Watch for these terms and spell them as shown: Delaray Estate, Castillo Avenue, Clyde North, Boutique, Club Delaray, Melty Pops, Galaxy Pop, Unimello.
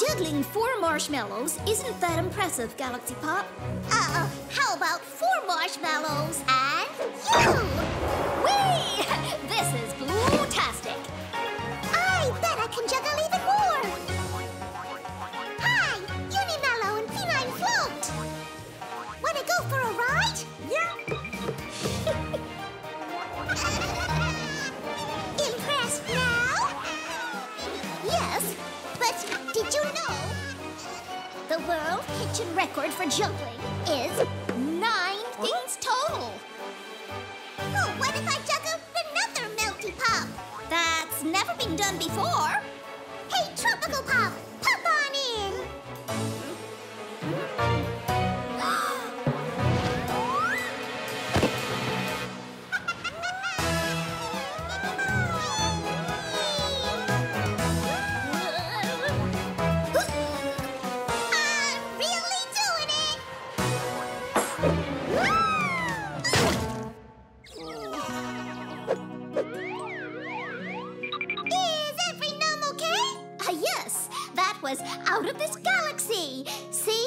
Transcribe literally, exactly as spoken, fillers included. Juggling four marshmallows isn't that impressive, Galaxy Pop. Uh-oh, how about four marshmallows and you? Whee! This is glue-tastic. I bet I can juggle even more. Hi, Unimello and Feline Float. Want to go for a ride? Yeah. Impressed now? Yes. But did you know the world kitchen record for juggling is nine things total? Oh, what if I juggle another Melty Pop? That's never been done before. Hey, Tropical Pop, pop on in. Out of this galaxy. See?